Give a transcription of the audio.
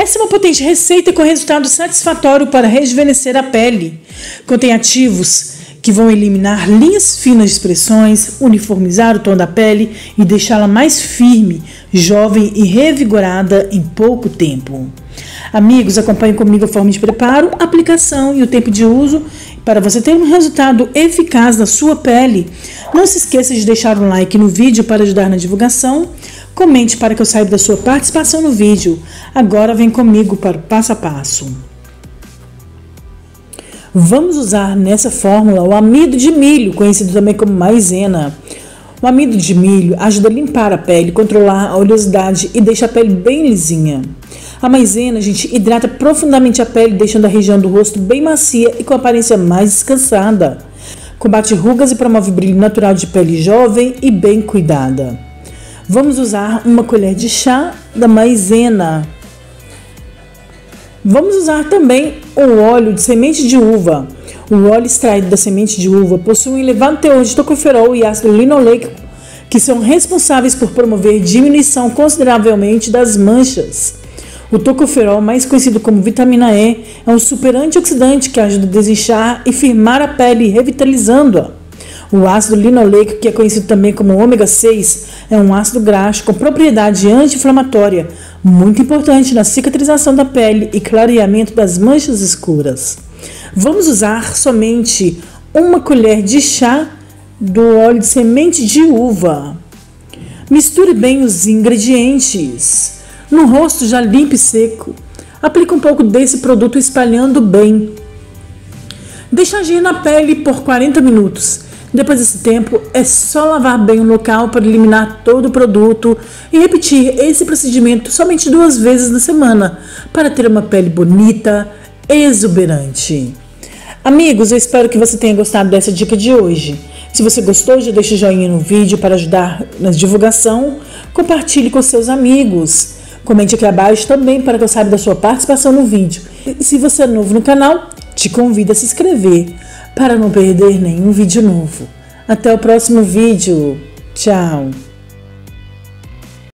Essa é uma potente receita com resultado satisfatório para rejuvenescer a pele. Contém ativos que vão eliminar linhas finas de expressões, uniformizar o tom da pele e deixá-la mais firme, jovem e revigorada em pouco tempo. Amigos, acompanhem comigo a forma de preparo, aplicação e o tempo de uso para você ter um resultado eficaz na sua pele. Não se esqueça de deixar um like no vídeo para ajudar na divulgação. Comente para que eu saiba da sua participação no vídeo. Agora vem comigo para o passo a passo. Vamos usar nessa fórmula o amido de milho, conhecido também como maizena. O amido de milho ajuda a limpar a pele, controlar a oleosidade e deixa a pele bem lisinha. A maizena, gente, hidrata profundamente a pele, deixando a região do rosto bem macia e com aparência mais descansada. Combate rugas e promove brilho natural de pele jovem e bem cuidada. Vamos usar uma colher de chá da maizena. Vamos usar também o óleo de semente de uva. O óleo extraído da semente de uva possui um elevado teor de tocoferol e ácido linoleico, que são responsáveis por promover diminuição consideravelmente das manchas. O tocoferol, mais conhecido como vitamina E, é um super antioxidante que ajuda a desinchar e firmar a pele, revitalizando-a. O ácido linoleico, que é conhecido também como ômega 6, é um ácido graxo com propriedade anti-inflamatória, muito importante na cicatrização da pele e clareamento das manchas escuras. Vamos usar somente uma colher de chá do óleo de semente de uva. Misture bem os ingredientes. No rosto já limpo e seco, aplique um pouco desse produto espalhando bem. Deixe agir na pele por 40 minutos. Depois desse tempo, é só lavar bem o local para eliminar todo o produto e repetir esse procedimento somente 2 vezes na semana para ter uma pele bonita, exuberante. Amigos, eu espero que você tenha gostado dessa dica de hoje. Se você gostou, já deixa o joinha no vídeo para ajudar na divulgação. Compartilhe com seus amigos. Comente aqui abaixo também para que eu saiba da sua participação no vídeo. E se você é novo no canal, te convido a se inscrever para não perder nenhum vídeo novo. Até o próximo vídeo. Tchau!